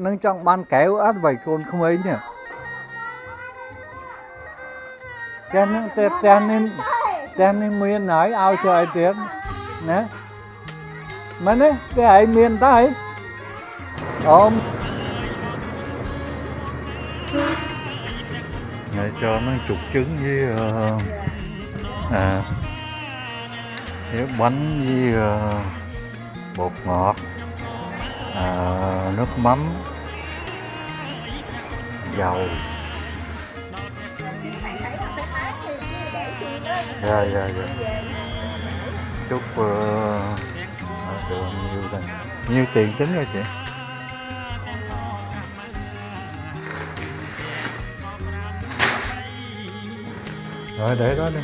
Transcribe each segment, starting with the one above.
Nâng trong ban kéo át vầy con không ấy nhỉ. Tên nên miên nói ao trời tiếng. Nè. Mà nè, cái ấy miên ta ấy. Ôm. Để cho nó chục trứng với với bánh với bột ngọt, nước mắm, dầu. Dạ. Chúc nhiều tiền trứng rồi chị. Rồi để đó đi.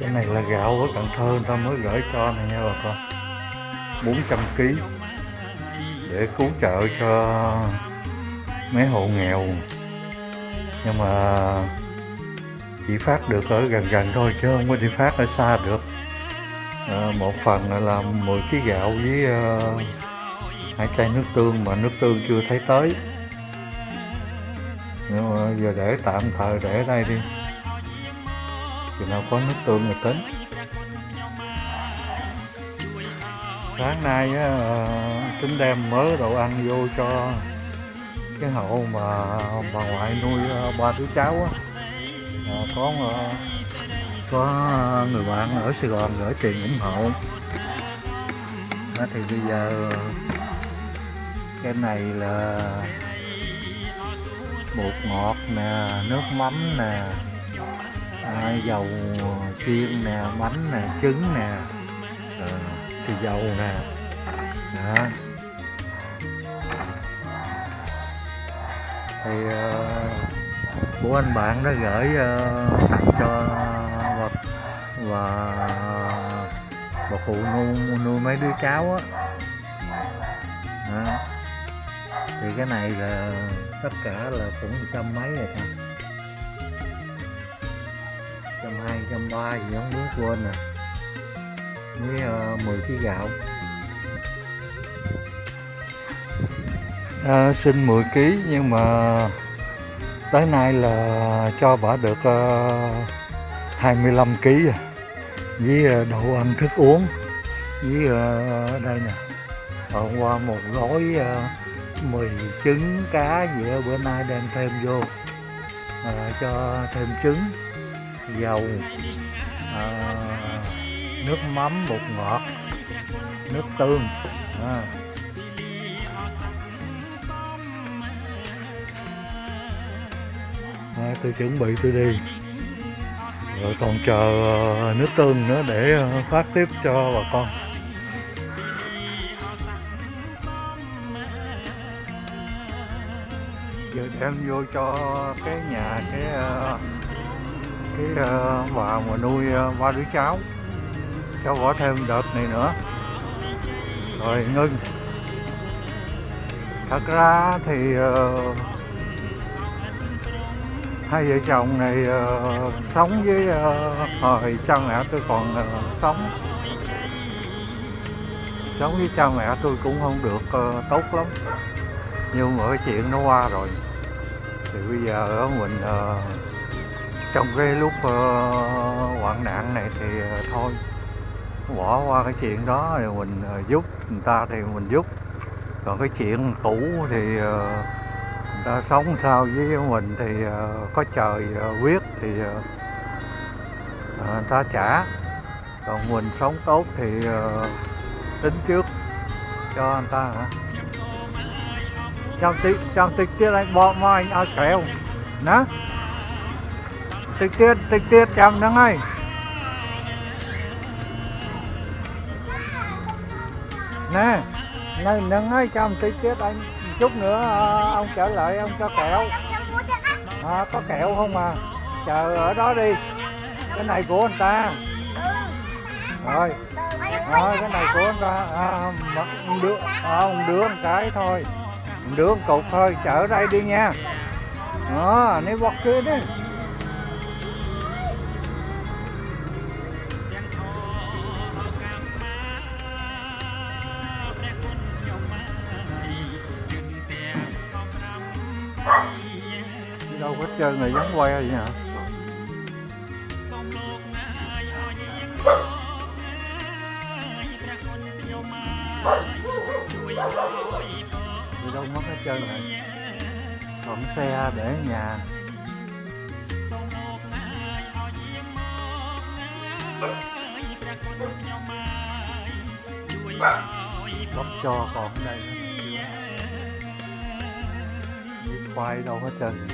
Cái này là gạo của Cần Thơ người ta mới gửi cho này nha bà con, 400 kg để cứu trợ cho mấy hộ nghèo, nhưng mà chỉ phát được ở gần gần thôi chứ không có đi phát ở xa được. Một phần là 10 kg gạo với 2 chai nước tương, mà nước tương chưa thấy tới, nhưng mà giờ để tạm thời để đây đi, chừng nào có nước tương người tính. Sáng nay tính đem mớ đồ ăn vô cho cái hộ mà bà ngoại nuôi 3 đứa cháu á, có người bạn ở Sài Gòn gửi tiền ủng hộ đó, thì bây giờ cái này là bột ngọt nè, nước mắm nè, dầu chiên nè, bánh nè, trứng nè, thì dầu nè đó. Thì của anh bạn đã gửi tặng cho bà cụ nuôi mấy đứa cháu á. Thì cái này là tất cả là cũng 100 mấy rồi ta, 120, 130 gì không biết quên nè, với 10 kg gạo. Xin 10 kg nhưng mà tới nay là cho bả được 25 kg với đồ ăn thức uống, với đây nè, hôm qua một gói mì trứng cá gì đó, bữa nay đem thêm vô cho thêm trứng, dầu, nước mắm, bột ngọt, nước tương. Tôi chuẩn bị tôi đi rồi, còn chờ nước tương nữa để phát tiếp cho bà con. Giờ đem vô cho cái nhà cái bà mà nuôi 3 đứa cháu, cho bỏ thêm đợt này nữa rồi ngưng. Thật ra thì hai vợ chồng này sống với hồi cha mẹ tôi còn sống với cha mẹ tôi cũng không được tốt lắm, nhưng mọi chuyện nó qua rồi. Thì bây giờ mình trong cái lúc hoạn nạn này thì thôi bỏ qua cái chuyện đó, rồi mình giúp người ta thì mình giúp, còn cái chuyện cũ thì ta sống sao với mình thì có trời biết thì ta trả, còn mình sống tốt thì tính trước cho anh ta hả. Trong tiết tiết anh bỏ mai anh ở kẹo nè, tiết tiết chăm nó ngay. Nè này nâng ấy, trong tiết anh chút nữa ông trở lại ông cho kẹo. Có kẹo không à, chờ ở đó đi, cái này của anh ta rồi, cái này của anh ta. Ông đứa một cái thôi, đứa một cục thôi, chở đây đi nha. Nếu bọt kia đi đâu hết trơn này, giống que vậy hả? Đi đâu mất hết trơn này. Còn xe để ở nhà. Bóc cho còn ở đây quay đâu hết trơn.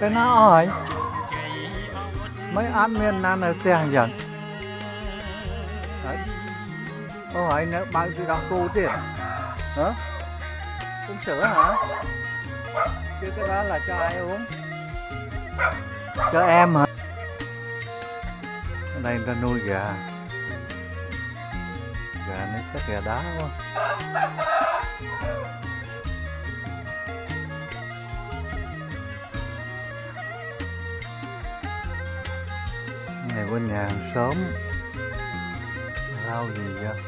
Cái nó ơi mấy admin nan ở xe dần đấy, câu hỏi nữa bao nhiêu đó cô tiền hả? Cũng sữa hả? Chứ cái đó là cho ai uống? Cho em hả? Ở đây người ta nuôi gà, gà nó chắc gà đá quá. Này bên nhà hàng xóm rau gì vậy?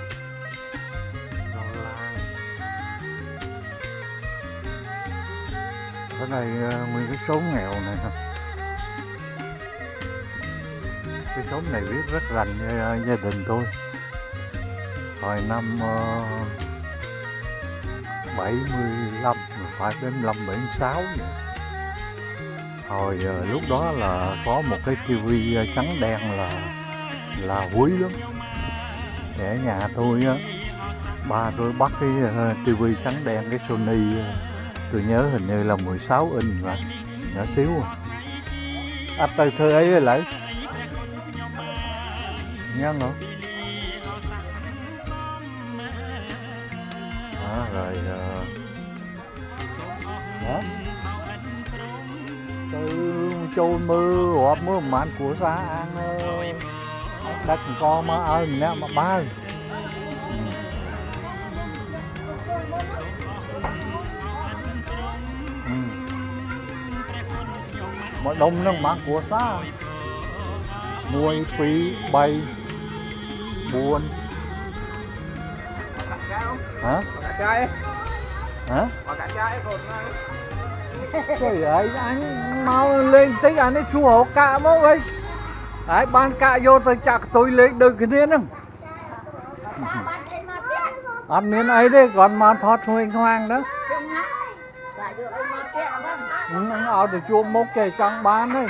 Rau lan. Ở đây nguyên cái xóm nghèo này ha. Cái xóm này biết rất rành với gia đình tôi. Hồi năm 75, phải 75-76 vậy. Hồi lúc đó là có một cái tivi trắng đen là quý lắm. Để nhà tôi á, ba tôi bắt cái tivi trắng đen, cái Sony, tôi nhớ hình như là 16 inch mà nhỏ xíu. À từ thời ấy lại nhớ không? Đó, rồi đó. Châu mưa hoặc mưa màn của xã ăn đất con mà ơn nè mà ba mà đông nó màn của xã muối phí bay buồn hả? Hả? Trời ơi, anh mau lên tí, anh ấy xua hộ cạ mốc ấy. Đấy, ban cạ vô tôi chặt tôi lên đừng cái niên không. Ăn miếng ấy đấy, còn mà thoát huynh hoang đó. Nó ngọt thì chua mốc kề trắng bán đấy.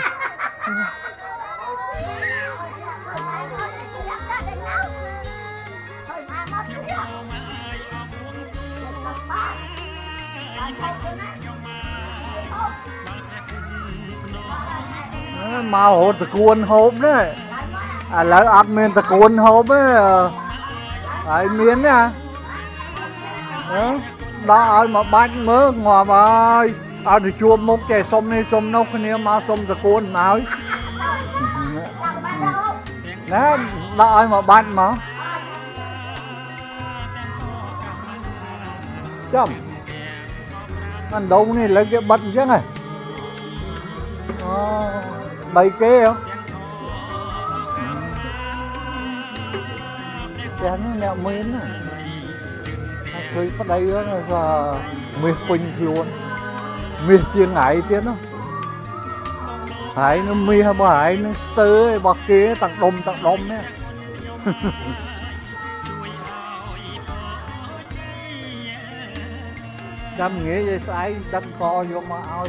Màu hồn từ cuốn hộp đấy à, lấy admin từ cuốn hộp ấy ấy miếng nha đó ơi mà bách mớ ngò bà ơi à được chua mốc trẻ xong đi xong nấu cái mà xong từ cuốn nào ấy đó ơi mà bách mà chấm ăn đâu này lấy cái bật chứ này bày kế không? Chén nhẹ miếng này. Tôi có đây là miếng quỳnh luôn. Miếng chiên ngại tiếng đó. Hải nó mi hay bà hải nó sơ bạc kia tặng đông đấy. Đâm nghĩa vậy sai đâm co vô mà ao.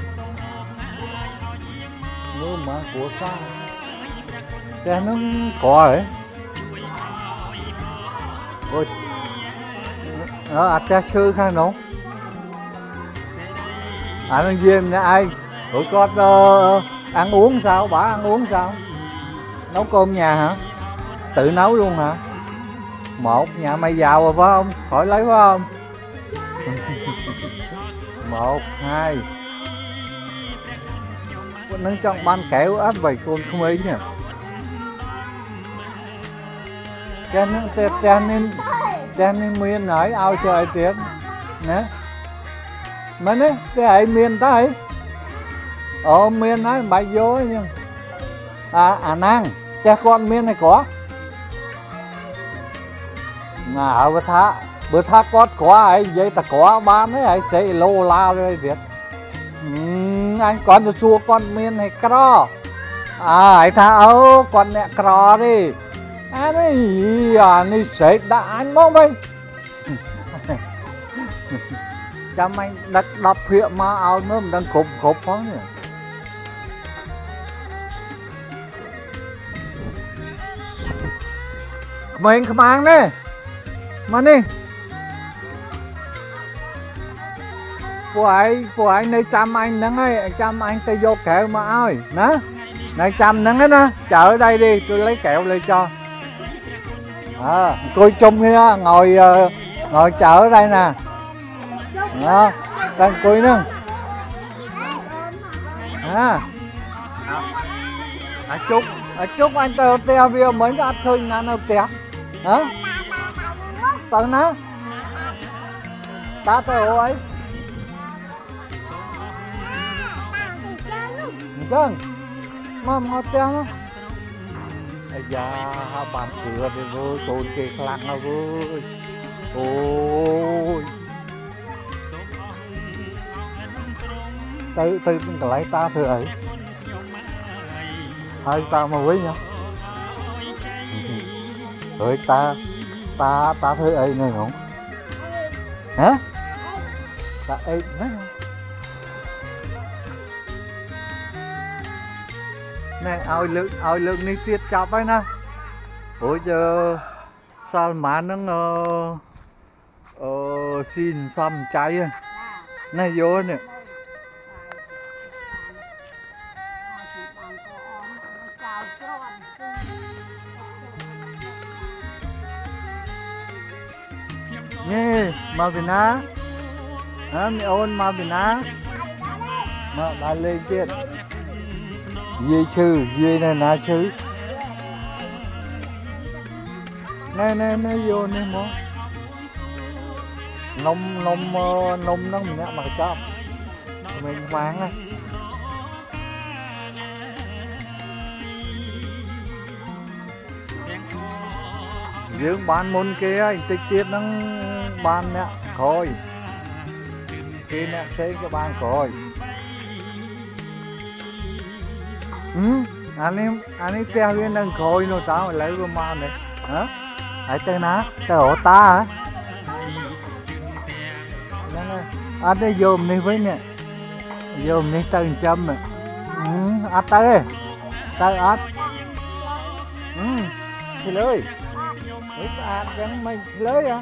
Mưa mà của sao cái nó có đấy ôi nó ạt cha sư khang nổ à nó diêm nha ai tụi con ăn uống sao bả ăn uống sao nấu cơm nhà hả tự nấu luôn hả một nhà mày giàu rồi phải không khỏi lấy phải không 1 2 nâng trong ban kéo áp vậy con không ấy nhỉ cho nên miên nói ao trời tiếng nè Mà nè, cái ấy miền ta ở miền ấy bài vô ấy nhưng à năng, cha con miền này có. Mà bữa thá con có ấy, vậy ta có bán ấy, ấy sẽ lâu lao rồi Việt. Anh con cho chua con miền này có. À, ấy tha ấu, con nè có đi. Anh ấy, anh ấy sẽ đã anh mong vậy. Chăm anh đặt hiệu mà áo nó đang khộp quá nhỉ. Mình không ăn đấy. Mà đi. Cô ấy này chăm anh nắng ấy. Chăm anh ta vô kẹo mà ơi. Nè. Này chăm nắng ấy nè. Chở ở đây đi. Tôi lấy kẹo lên cho. À, cô chung kia ngồi chở ở đây nè. Đó, đang cúi nữa. Chúc anh tao teo bia mới ăn thôi ngàn đâu tẹt. Hả? Tặng nó. Ta tao ấy. Đừng. Mom hot teo. Ây da, bạn sửa đi vô, tốn kì khăn nó vô. Ôi. Từ cái lấy ta thưa ấy hai ta mà với nhau rồi ta thưa ấy này không hả ta ấy này ao lượng này tiết chọc ấy nè ôi giờ sao mà nó xin xăm cháy này vô nè nè mà Việt Nam hả mẹ ôn mà Việt Nam mà đã lên chuyện dây này ná chứ nè vô nè mô nông nó mình đã mặc cho mình khoáng này dưỡng bán môn kia anh tích tiết nó ban nè khôi kia nè thấy cái ban khôi anh ấy theo cái nâng khôi nó tao mà lấy cái ban này hả hãy chơi ná chơi ổ ta hả anh ấy dùm đi với nè dùm đi tầng châm nè át tới đi tới át thì lưới. It's a damn lawyer.